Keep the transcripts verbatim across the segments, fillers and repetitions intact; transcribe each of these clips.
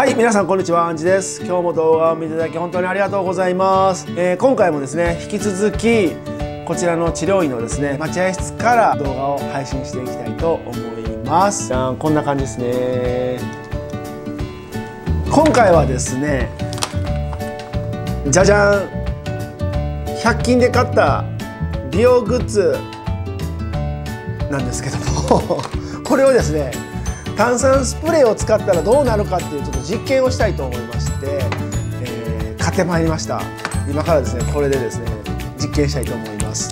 はい、皆さんこんにちは、あんじです。今日も動画を見ていただき本当にありがとうございます、えー、今回もですね、引き続きこちらの治療院のですね、待合室から動画を配信していきたいと思います。じゃん、こんな感じですね。今回はですね、じゃじゃん、ひゃく均で買った美容グッズなんですけどもこれをですね、炭酸スプレーを使ったらどうなるかっていうちょっと実験をしたいと思いまして、えー、買ってまいりました。今からですね、これでですね、実験したいと思います。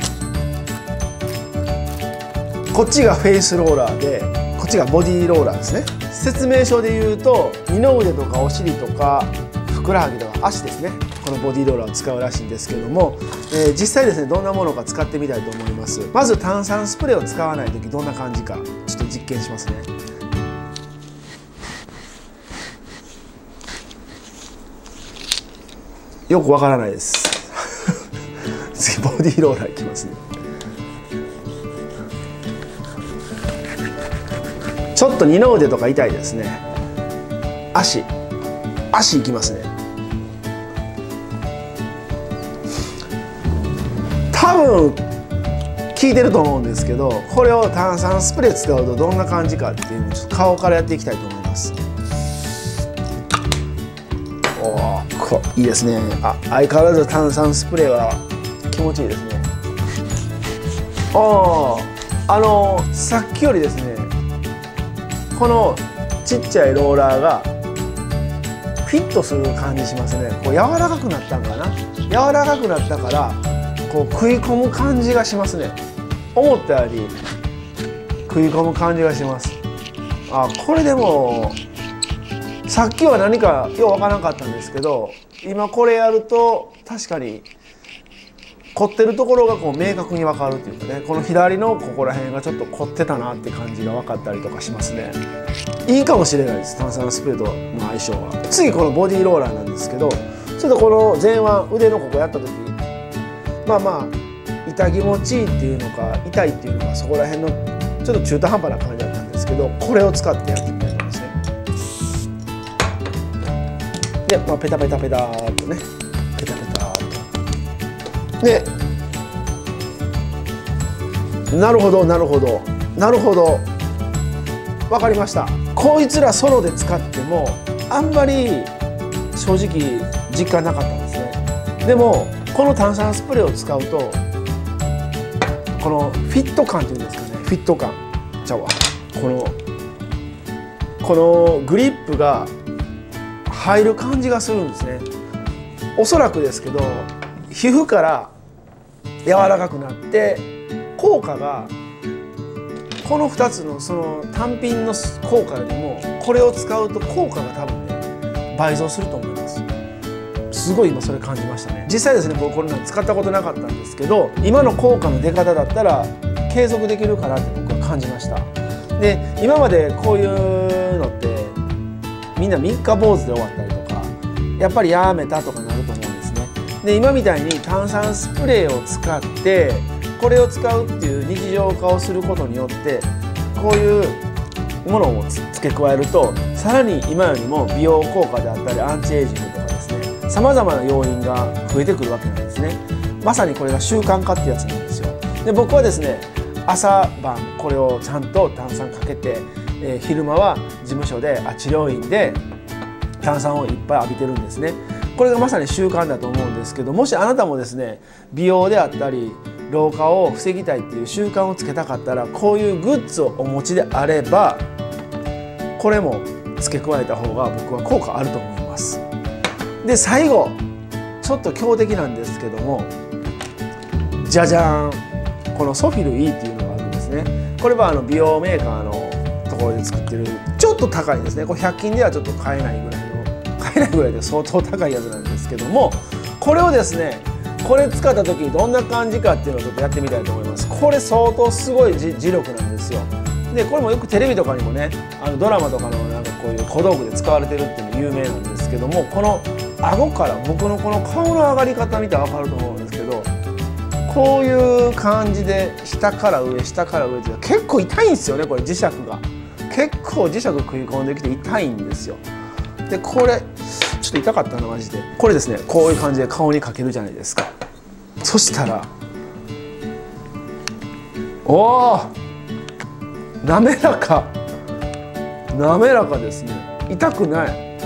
こっちがフェイスローラーで、こっちがボディーローラーですね。説明書で言うと、二の腕とかお尻とかふくらはぎとか足ですね、このボディーローラーを使うらしいんですけども、えー、実際ですね、どんなものか使ってみたいと思います。まず炭酸スプレーを使わない時どんな感じか、ちょっと実験しますね。よくわからないです次ボディーローラーいきますね。ちょっと二の腕とか痛いですね。足足いきますね。多分効いてると思うんですけど、これを炭酸スプレー使うとどんな感じかっていうのをちょっと顔からやっていきたいと思います。いいですね。あ、相変わらず炭酸スプレーは気持ちいいですね。ああ、あのー、さっきよりですね、このちっちゃいローラーがフィットする感じしますね。こう柔らかくなったんかな。柔らかくなったからこう食い込む感じがしますね。思ったより食い込む感じがします。あ、これでもさっきは何かようわからなかったんですけど、今これやると確かに凝ってるところがこう明確にわかるっていうかね、この左のここら辺がちょっと凝ってたなって感じが分かったりとかしますね。いいかもしれないです、炭酸スプレーとの相性は。次、このボディーローラーなんですけど、ちょっとこの前腕、腕のここやった時、まあまあ痛気持ちいいっていうのか痛いっていうのか、そこら辺のちょっと中途半端な感じだったんですけど、これを使ってやってみたいと思いますね。で、まあ、ペタペタペターっとね、ペタペターっと。で、なるほどなるほどなるほど、分かりました。こいつらソロで使ってもあんまり正直実感なかったんですね。でもこの炭酸スプレーを使うと、このフィット感というんですかね、フィット感ちゃうわ、このこのグリップが入る感じがするんですね。おそらくですけど、皮膚から柔らかくなって効果が、このふたつのその単品の効果よりもこれを使うと効果が多分ね、倍増すると思います。すごい今それ感じましたね。実際ですね、僕これなんか使ったことなかったんですけど、今の効果の出方だったら継続できるかなって僕は感じました。で、今までこういうのってみんな三日坊主で終わったりとか、やっぱりやめたとかなると思うんですね。で、今みたいに炭酸スプレーを使ってこれを使うっていう日常化をすることによって、こういうものを付け加えると、さらに今よりも美容効果であったりアンチエイジングとかですね、さまざまな要因が増えてくるわけなんですね。まさにこれが習慣化ってやつなんですよ。で、僕はですね、朝晩これをちゃんと炭酸かけて、えー、昼間は事務所で、あ、治療院で炭酸をいっぱい浴びてるんですね。これがまさに習慣だと思うんですけど、もしあなたもですね、美容であったり老化を防ぎたいっていう習慣をつけたかったら、こういうグッズをお持ちであればこれも付け加えた方が僕は効果あると思います。で、最後ちょっと強敵なんですけども、じゃじゃーん、このソフィル E っていうのがあるんですね。これはあの美容メーカーのところで作ってる、ちょっと高いですね。これひゃく均ではちょっと買えないぐらいの、買えないぐらいで相当高いやつなんですけども、これをですね、これ使った時どんな感じかっていうのをちょっとやってみたいと思います。これ相当すごい磁力なんですよ。で、これもよくテレビとかにもね、あのドラマとかのなんかこういう小道具で使われてるっていうの有名なんですけども、この顎から僕のこの顔の上がり方見たら分かると思うんですけど、こういう感じで下から上下から上って結構痛いんですよね。これ磁石が結構磁石食い込んできて痛いんですよ。でこれちょっと痛かったなマジで。これですね、こういう感じで顔にかけるじゃないですか。そしたらおお滑らか、滑らかですね。痛くない、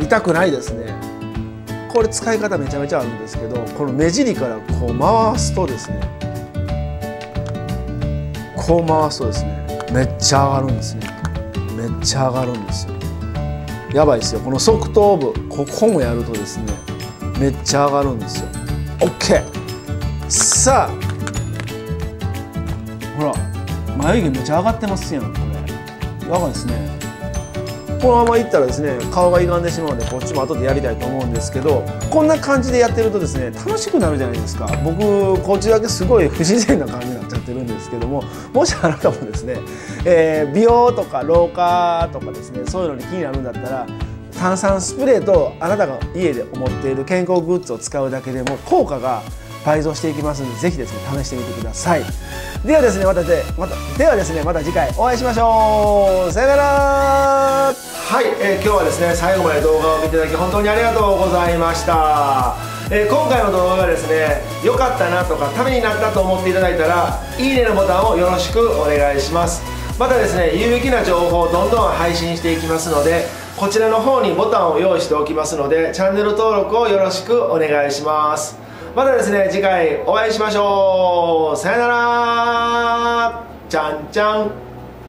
痛くないですね。これ使い方めちゃめちゃあるんですけど、この目尻からこう回すとですね、こう回すとですね、めっちゃ上がるんですね。めっちゃ上がるんですよ。やばいですよ。この側頭部、ここもやるとですね、めっちゃ上がるんですよ。オッケー。さあほら、眉毛めっちゃ上がってますやん。これやばいですね。このままいったらですね、顔が歪んでしまうので、こっちも後でやりたいと思うんですけど、こんな感じでやってるとですね、楽しくなるじゃないですか。僕こっちだけすごい不自然な感じになっちゃってるんですけども、もしあなたもですね、えー、美容とか老化とかですね、そういうのに気になるんだったら、炭酸スプレーとあなたが家で持っている健康グッズを使うだけでも効果が倍増していきますので、ぜひですね試してみてください。ではですね、またで、また、ではですね、また次回お会いしましょう。さよなら。はい、えー、今日はですね、最後まで動画を見ていただき本当にありがとうございました。えー、今回の動画がですね、良かったなとかためになったと思っていただいたら、いいねのボタンをよろしくお願いします。またですね、有益な情報をどんどん配信していきますので、こちらの方にボタンを用意しておきますので、チャンネル登録をよろしくお願いします。またですね、次回お会いしましょう。さよなら。じゃんじゃん。